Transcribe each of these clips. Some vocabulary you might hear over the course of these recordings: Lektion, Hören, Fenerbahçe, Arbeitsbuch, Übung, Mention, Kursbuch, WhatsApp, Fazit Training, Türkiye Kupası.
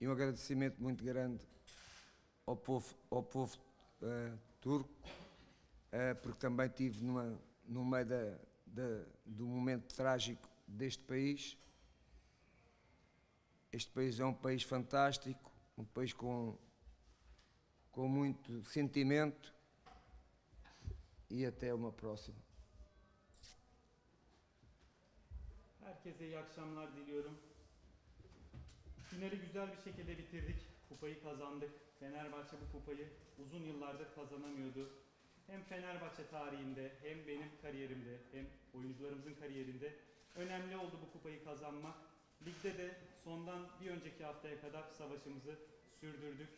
e um agradecimento muito grande ao povo turco, porque também estive no meio do momento trágico deste país. Este país é um país fantástico, um país com muito sentimento, e até uma próxima. Herkese iyi akşamlar diliyorum. Finali güzel bir şekilde bitirdik. Kupayı kazandık. Fenerbahçe bu kupayı uzun yıllardır kazanamıyordu. Hem Fenerbahçe tarihinde, hem benim kariyerimde, hem oyuncularımızın kariyerinde önemli oldu bu kupayı kazanmak. Ligde de sondan bir önceki haftaya kadar savaşımızı sürdürdük.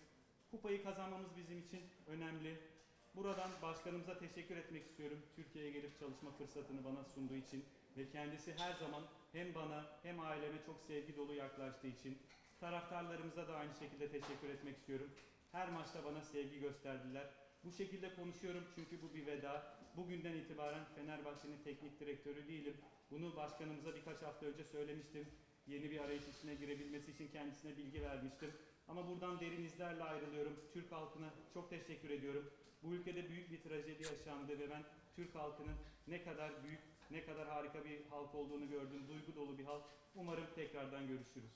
Kupayı kazanmamız bizim için önemli. Buradan başkanımıza teşekkür etmek istiyorum. Türkiye'ye gelip çalışma fırsatını bana sunduğu için ve kendisi her zaman hem bana hem aileme çok sevgi dolu yaklaştığı için. Taraftarlarımıza da aynı şekilde teşekkür etmek istiyorum. Her maçta bana sevgi gösterdiler. Bu şekilde konuşuyorum çünkü bu bir veda. Bugünden itibaren Fenerbahçe'nin teknik direktörü değilim. Bunu başkanımıza birkaç hafta önce söylemiştim. Yeni bir arayış içine girebilmesi için kendisine bilgi vermiştim. Ama buradan derin izlerle ayrılıyorum. Türk halkına çok teşekkür ediyorum. Bu ülkede büyük bir trajedi yaşandı ve ben Türk halkının ne kadar büyük, ne kadar harika bir halk olduğunu gördüm. Duygu dolu bir halk. Umarım tekrardan görüşürüz.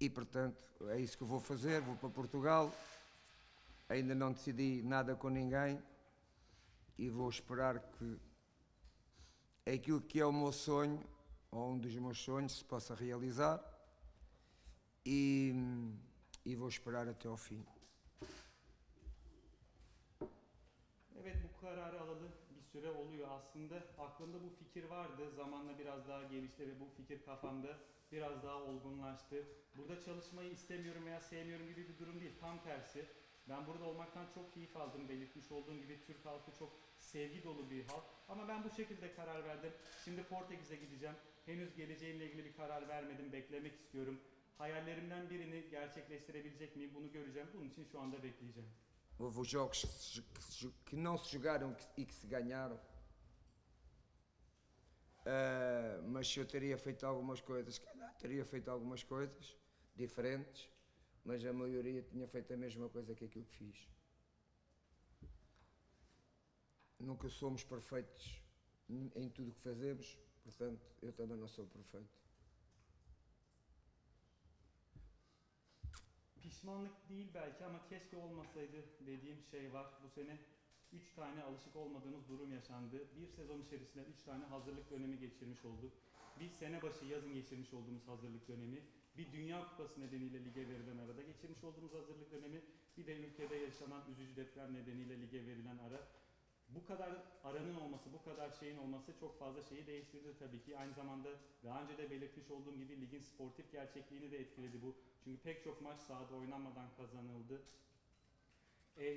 E, portanto, é isso que eu vou fazer. Vou para Portugal. Ainda não decidi nada com ninguém. E vou esperar que aquilo que é o meu sonho, ou um dos meus sonhos, se possa realizar. E vou esperar até ao fim. Evet, bu kararı alalı bir süre oluyor aslında. Aklımda bu fikir vardı. Zamanla biraz daha gelişti ve bu fikir kafamda biraz daha olgunlaştı. Burada çalışmayı istemiyorum veya sevmiyorum gibi bir durum değil. Tam tersi. Ben burada olmaktan çok keyif aldım. Belirtmiş olduğum gibi Türk halkı çok sevgi dolu bir halk. Ama ben bu şekilde karar verdim. Şimdi Portekiz'e gideceğim. Henüz geleceğimle ilgili bir karar vermedim. Beklemek istiyorum. Hayallerimden birini gerçekleştirebilecek miyim? Bunu göreceğim. Bunun için şu anda bekleyeceğim. Houve jogos que não se jogaram e que se ganharam. Mas eu teria feito algumas coisas, teria feito algumas coisas diferentes, mas a maioria tinha feito a mesma coisa que aquilo que fiz. Nunca somos perfeitos em tudo o que fazemos, portanto, eu também não sou perfeito. Pişmanlık değil belki ama keşke olmasaydı dediğim şey var. Bu sene 3 tane alışık olmadığımız durum yaşandı. Bir sezon içerisinde 3 tane hazırlık dönemi geçirmiş olduk. Bir sene başı yazın geçirmiş olduğumuz hazırlık dönemi, bir Dünya Kupası nedeniyle lige verilen arada geçirmiş olduğumuz hazırlık dönemi, bir de ülkede yaşanan üzücü deprem nedeniyle lige verilen ara. Bu kadar aranın olması, bu kadar şeyin olması çok fazla şeyi değiştirdi tabii ki. Aynı zamanda daha önce de belirtmiş olduğum gibi ligin sportif gerçekliğini de etkiledi bu. Çünkü pek çok maç sahada oynanmadan kazanıldı.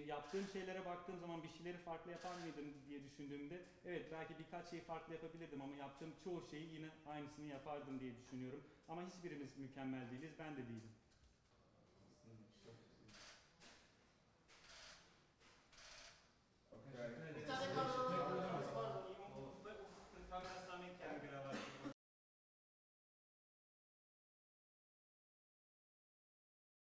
Yaptığım şeylere baktığım zaman bir şeyleri farklı yapar mıydım diye düşündüğümde, evet belki birkaç şeyi farklı yapabilirdim ama yaptığım çoğu şeyi yine aynısını yapardım diye düşünüyorum. Ama hiçbirimiz mükemmel değiliz, ben de değilim.